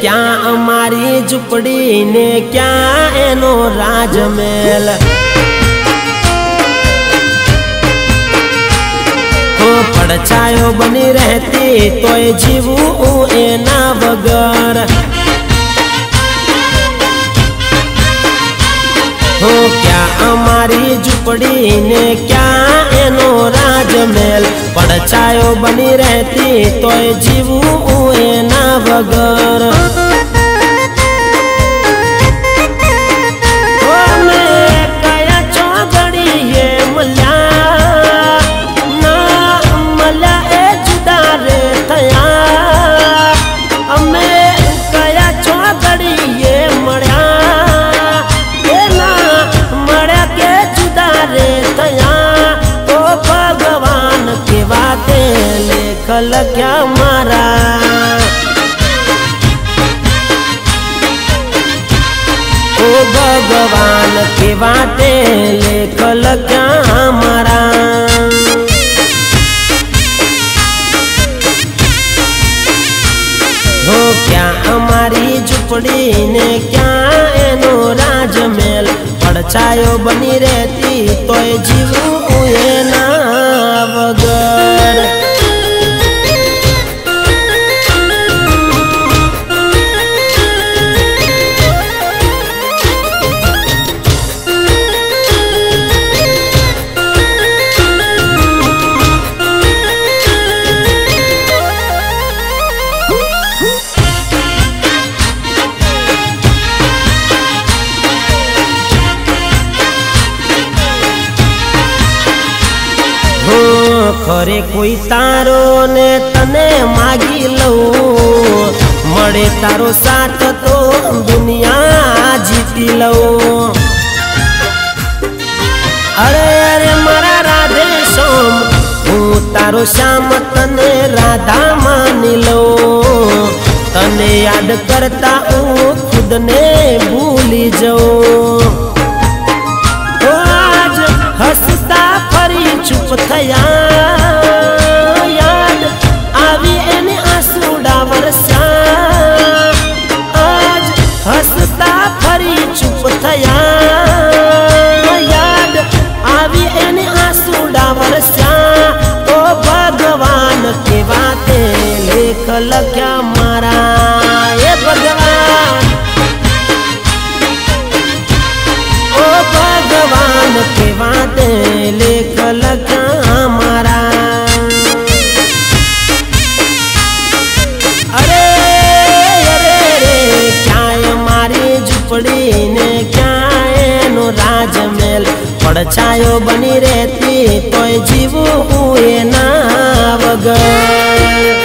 क्या हमारी झुपड़ी ने क्या एनो राजमहल हो परछायो बनी रहती तो जीवू एना बगर हो क्या हमारी झुपड़ी ने क्या एनो राजमहल परछायो बनी रहती तो जीवू एना बगर कल क्या मारा ओ भगवान की बातें ले कल क्या मारा हो क्या हमारी झुपड़ी ने क्या एनो राजमहल परछायो बनी रहती तो जीवू एना बगर खरे कोई तारो ने तने मागी लो मड़े तारो साथ तो दुनिया जीती लो। अरे अरे मारा राधे श्याम हूँ तारो श्याम तने राधा मानी लो तने याद करता हूँ खुद ने भूली जाओ हंसता फरी चुप थया याद आवी एने आंसू डावरसा आज हंसता फरी चुप थया याद आवी एने आंसू डावरसा ओ भगवान की बातें लेखल क्या मारा ये भगवान ओ भगवान की बातें लेखल क्या मारा अरे अरे रे क्या हमारी झुपड़ी ने क्या एनो राजमहल परछायो बनी रहती तो जीवू एना बगर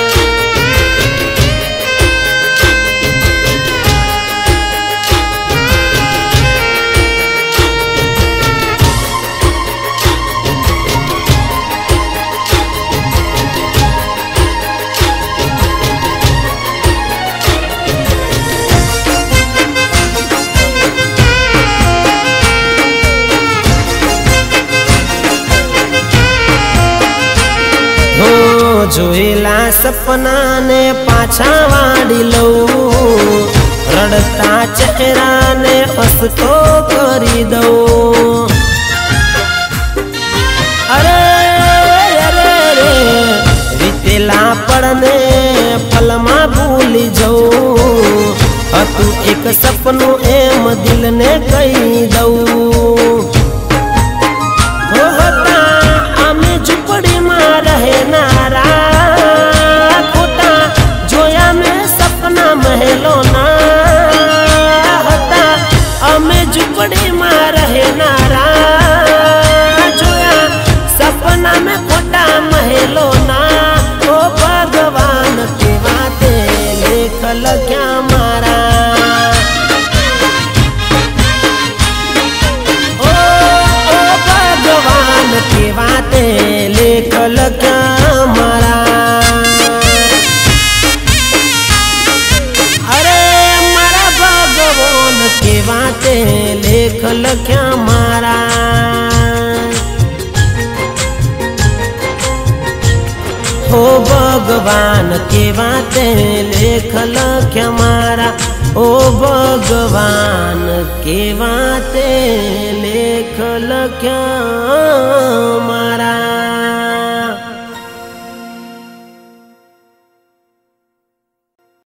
जोएला सपना ने पाछा वाड़ी लो रड़ता चेहरा ने हसतो करी दो। अरे अरे रे रीतेला पड़ने फलमा भूली जो तू एक सपनो एम दिल ने कही दो होता आमे झुपड़ी में रहे नारा महलो ना हता अमे झुपड़ी में रहे नारा जोया सपना में खोटा महलो ना ओ भगवान की बातें लेखल क्या मारा ओ भगवान की बातें लेखल क्या मारा लेखल क्या मारा ओ भगवान के बातें लिख लख हमारा, ओ भगवान के बातें लिख लख।